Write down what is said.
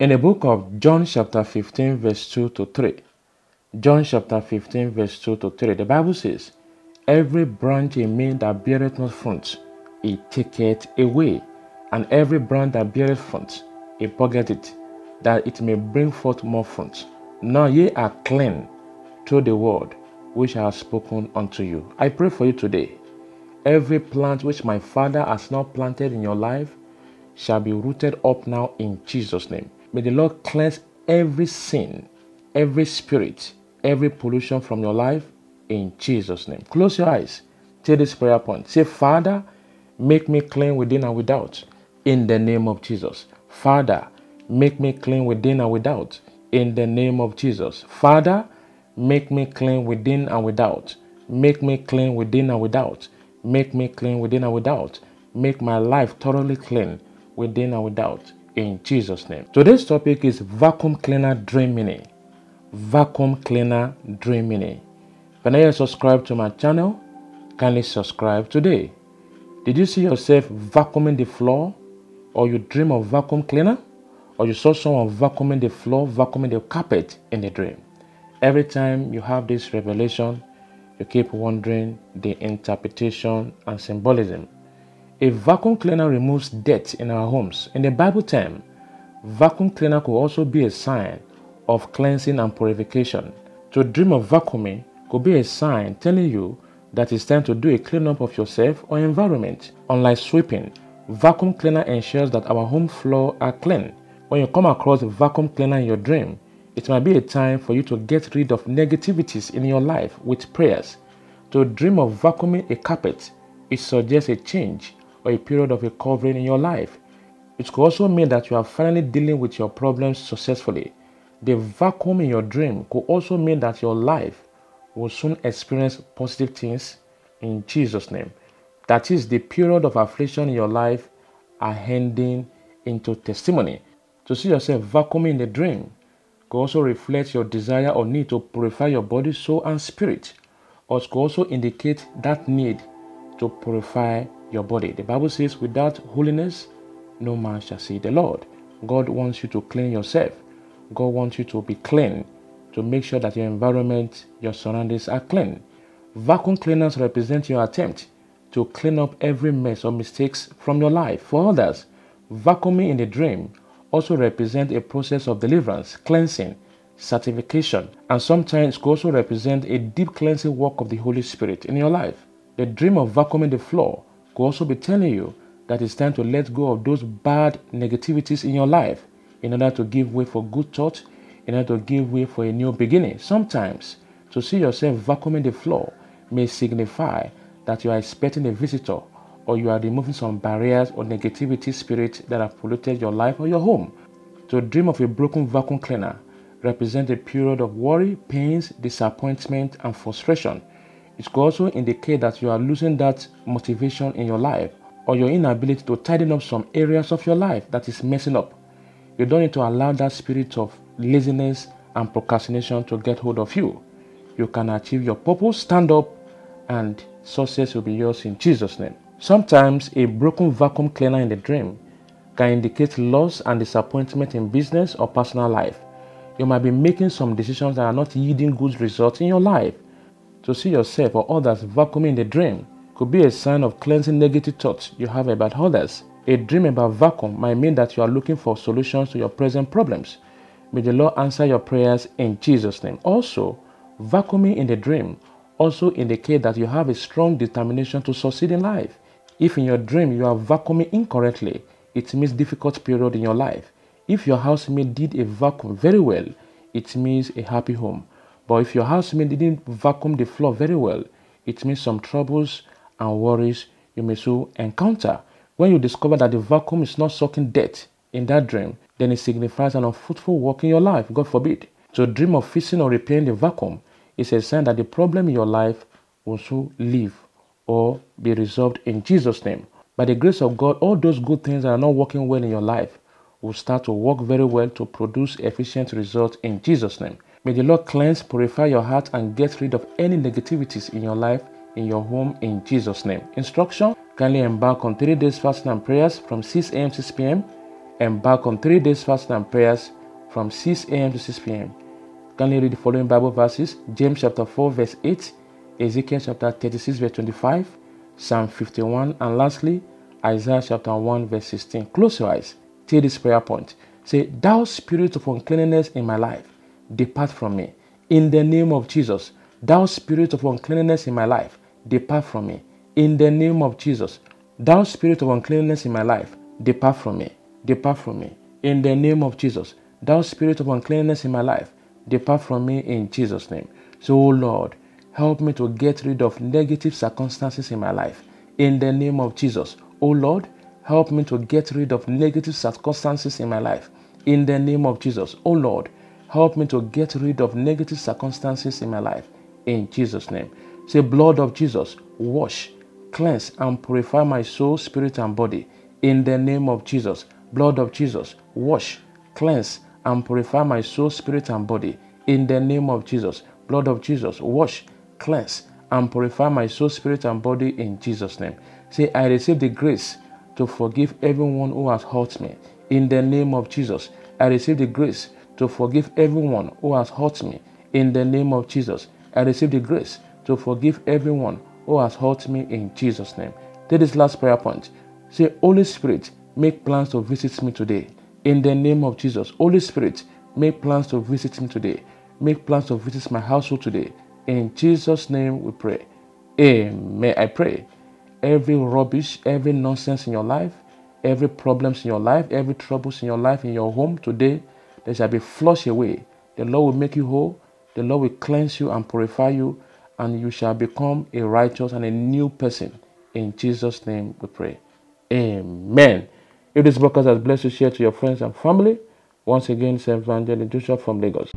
In the book of John chapter 15 verse 2 to 3, the Bible says, "Every branch in me that beareth not fruit, he taketh away, and every branch that beareth fruit, he plucketh it, that it may bring forth more fruit. Now ye are clean through the word which I have spoken unto you." I pray for you today. Every plant which my Father has not planted in your life shall be rooted up now in Jesus' name. May the Lord cleanse every sin, every spirit, every pollution from your life in Jesus' name. Close your eyes. Take this prayer point. Say, "Father, make me clean within and without in the name of Jesus. Father, make me clean within and without in the name of Jesus. Father, make me clean within and without. Make me clean within and without. Make me clean within and without. Make my life thoroughly clean within and without in Jesus' name." Today's topic is vacuum cleaner dream meaning. Vacuum cleaner dream meaning. When you subscribe to my channel, kindly subscribe today. Did you see yourself vacuuming the floor, or you dream of vacuum cleaner, or you saw someone vacuuming the floor, vacuuming the carpet in the dream? Every time you have this revelation, you keep wondering the interpretation and symbolism. A vacuum cleaner removes dirt in our homes. In the Bible time, vacuum cleaner could also be a sign of cleansing and purification. To dream of vacuuming could be a sign telling you that it's time to do a cleanup of yourself or environment. Unlike sweeping, vacuum cleaner ensures that our home floor are clean. When you come across a vacuum cleaner in your dream, it might be a time for you to get rid of negativities in your life with prayers. To dream of vacuuming a carpet, it suggests a change or a period of recovering in your life. It could also mean that you are finally dealing with your problems successfully. The vacuum in your dream could also mean that your life will soon experience positive things in Jesus' name. That is, the period of affliction in your life are ending into testimony. To see yourself vacuuming the dream could also reflect your desire or need to purify your body, soul, and spirit, or it could also indicate that need to purify your body. The Bible says, "Without holiness, no man shall see the Lord." God wants you to clean yourself. God wants you to be clean, to make sure that your environment, your surroundings are clean. Vacuum cleaners represent your attempt to clean up every mess or mistakes from your life. For others, vacuuming in the dream also represent a process of deliverance, cleansing, sanctification, and sometimes could also represent a deep cleansing work of the Holy Spirit in your life. The dream of vacuuming the floor could also be telling you that it's time to let go of those bad negativities in your life in order to give way for good thoughts, in order to give way for a new beginning. Sometimes, to see yourself vacuuming the floor may signify that you are expecting a visitor, or you are removing some barriers or negativity spirits that have polluted your life or your home. To dream of a broken vacuum cleaner represents a period of worry, pains, disappointment, and frustration. It could also indicate that you are losing that motivation in your life, or your inability to tidy up some areas of your life that is messing up. You don't need to allow that spirit of laziness and procrastination to get hold of you. You can achieve your purpose, stand up, and success will be yours in Jesus' name. Sometimes a broken vacuum cleaner in the dream can indicate loss and disappointment in business or personal life. You might be making some decisions that are not yielding good results in your life. To see yourself or others vacuuming in the dream could be a sign of cleansing negative thoughts you have about others. A dream about vacuum might mean that you are looking for solutions to your present problems. May the Lord answer your prayers in Jesus' name. Also, vacuuming in the dream also indicates that you have a strong determination to succeed in life. If in your dream you are vacuuming incorrectly, it means difficult period in your life. If your housemate did a vacuum very well, it means a happy home. But if your housemate didn't vacuum the floor very well, it means some troubles and worries you may soon encounter. When you discover that the vacuum is not sucking dirt in that dream, then it signifies an unfruitful work in your life, God forbid. To dream of fixing or repairing the vacuum is a sign that the problem in your life will soon leave or be resolved in Jesus' name. By the grace of God, all those good things that are not working well in your life will start to work very well to produce efficient results in Jesus' name. May the Lord cleanse, purify your heart, and get rid of any negativities in your life, in your home, in Jesus' name. Instruction: kindly embark on 3 days fasting and prayers from 6 a.m. to 6 p.m. embark on 3 days fasting and prayers from 6 a.m. to 6 p.m. Kindly read the following Bible verses: James chapter 4 verse 8, Ezekiel chapter 36 verse 25, Psalm 51, and lastly Isaiah chapter 1 verse 16. Close your eyes. Take this prayer point. Say, "Thou spirit of uncleanness in my life, depart from me. In the name of Jesus, thou spirit of uncleanness in my life, depart from me. In the name of Jesus, thou spirit of uncleanness in my life, depart from me. Depart from me. In the name of Jesus, thou spirit of uncleanness in my life, depart from me in Jesus' name." So, oh Lord, help me to get rid of negative circumstances in my life. In the name of Jesus, oh Lord, help me to get rid of negative circumstances in my life. In the name of Jesus, oh Lord, help me to get rid of negative circumstances in my life. In Jesus' name. Say, "Blood of Jesus, wash, cleanse, and purify my soul, spirit, and body." In the name of Jesus, blood of Jesus, wash, cleanse, and purify my soul, spirit, and body. In the name of Jesus, blood of Jesus, wash, cleanse, and purify my soul, spirit, and body. In Jesus' name. Say, "I receive the grace to forgive everyone who has hurt me." In the name of Jesus, I receive the grace to forgive everyone who has hurt me. In the name of Jesus, I receive the grace to forgive everyone who has hurt me. In Jesus' name. Take this last prayer point. Say, "Holy Spirit, make plans to visit me today." In the name of Jesus, Holy Spirit, make plans to visit me today. Make plans to visit my household today. In Jesus' name we pray. Amen. I pray every rubbish, every nonsense in your life, every problems in your life, every troubles in your life, in your home today, they shall be flushed away. The Lord will make you whole. The Lord will cleanse you and purify you, and you shall become a righteous and a new person. In Jesus' name we pray. Amen. If this podcast has blessed you, share to your friends and family. Once again, Evangelist Joshua from Lagos.